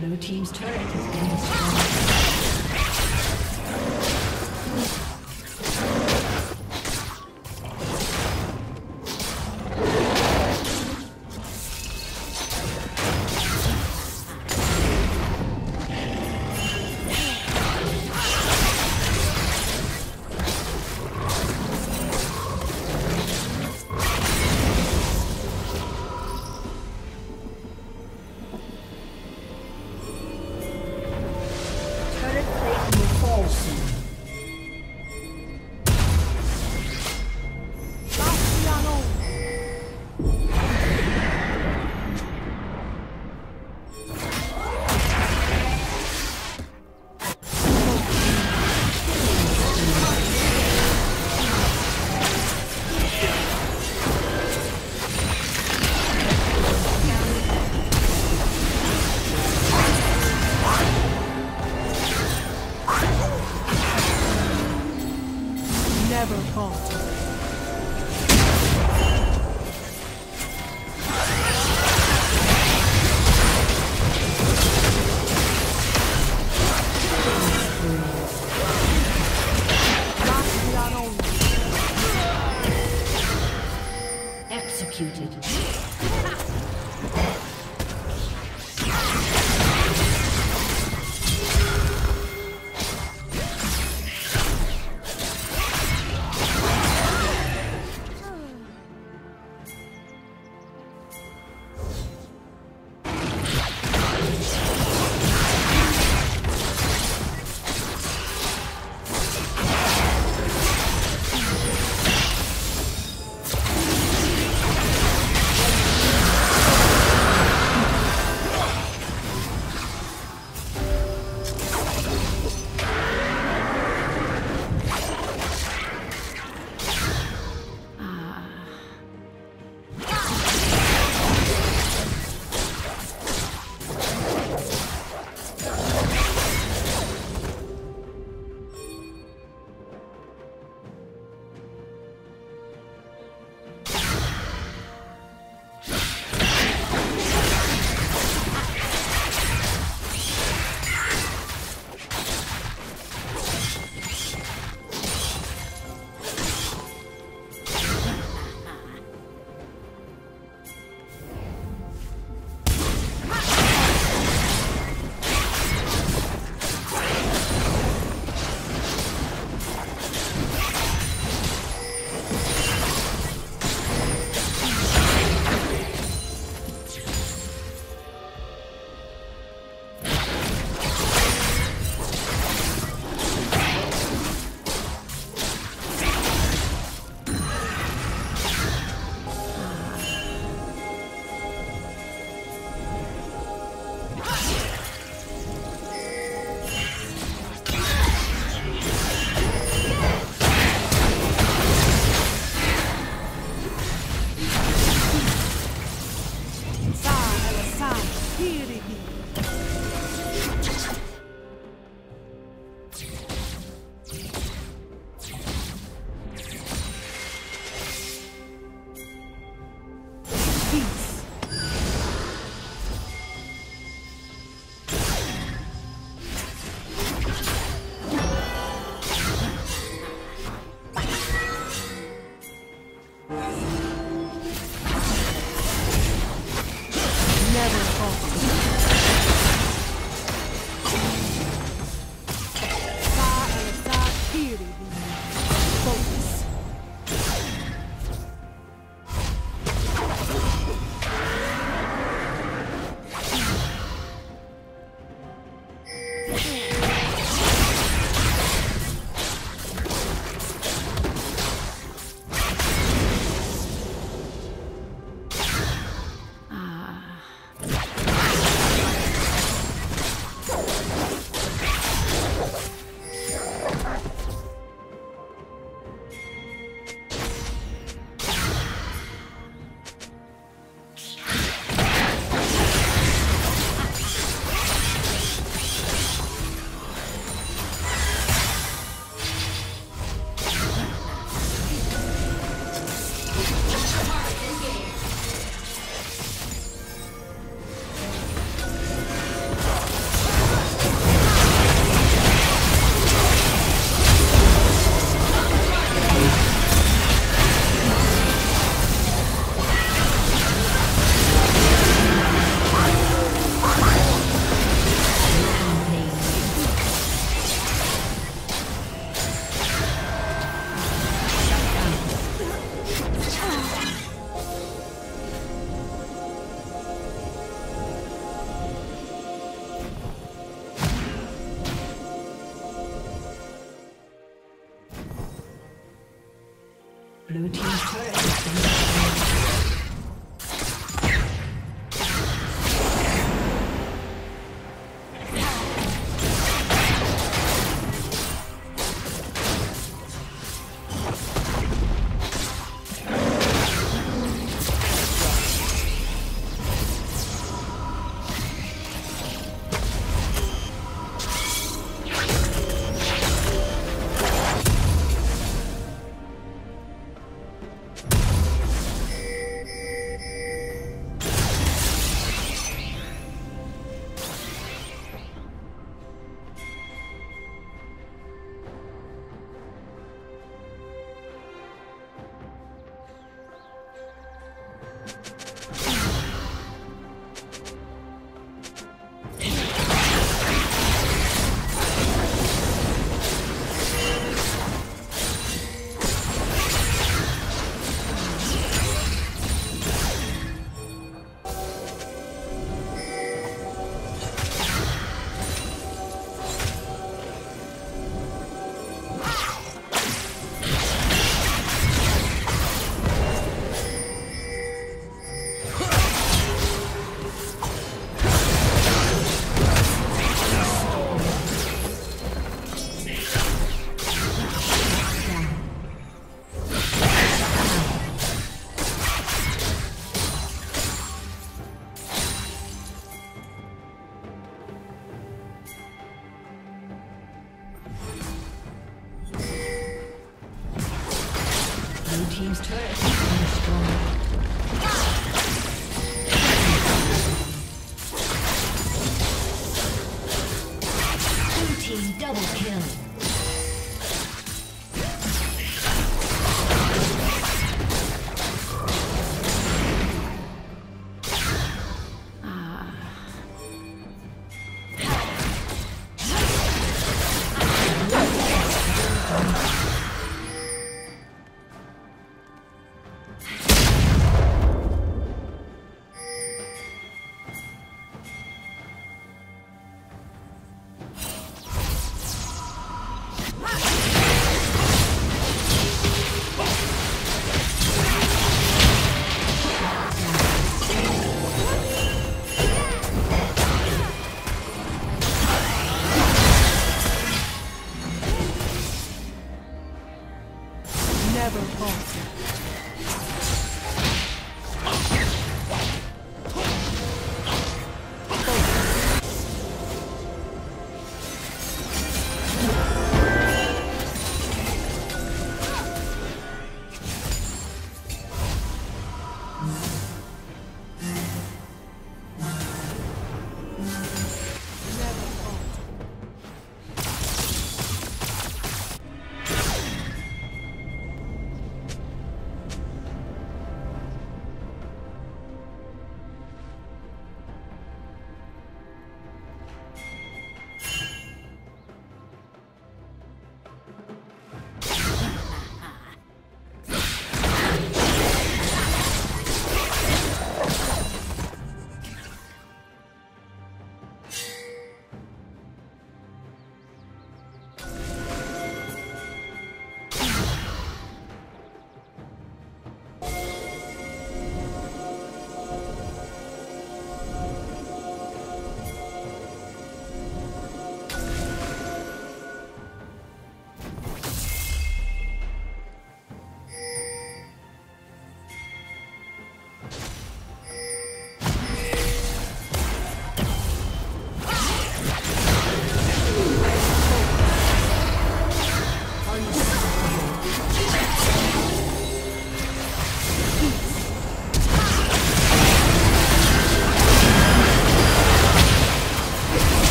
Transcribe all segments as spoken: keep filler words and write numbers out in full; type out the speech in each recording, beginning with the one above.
Blue team's turret has been destroyed.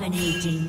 Dominating.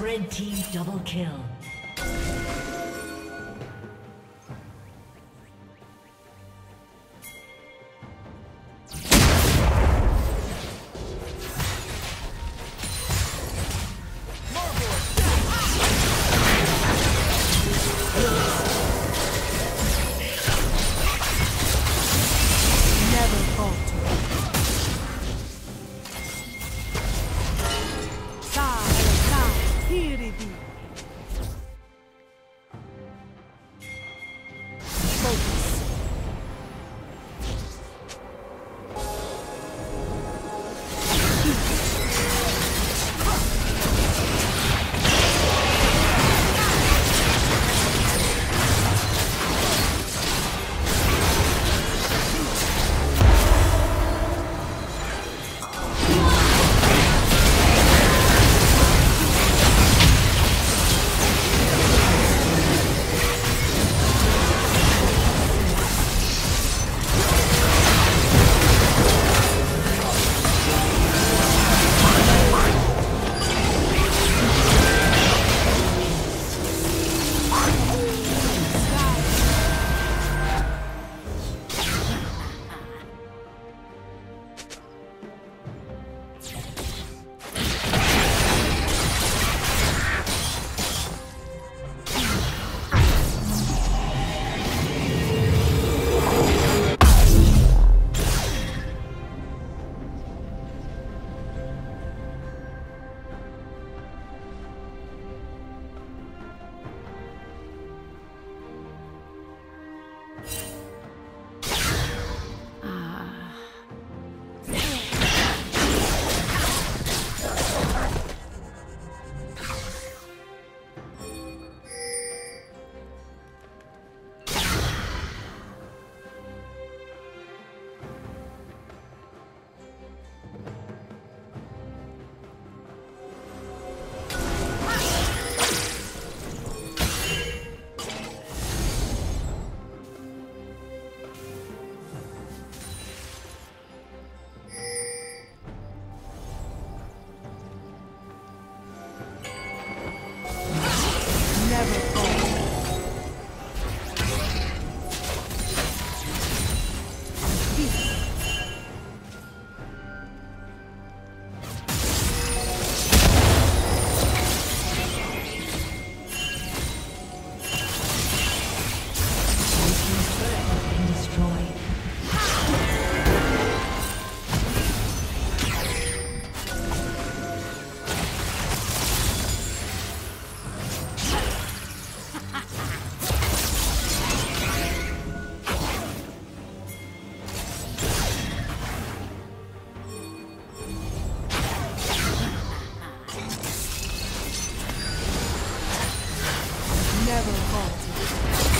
Red team double kill. Here it is. Never falter.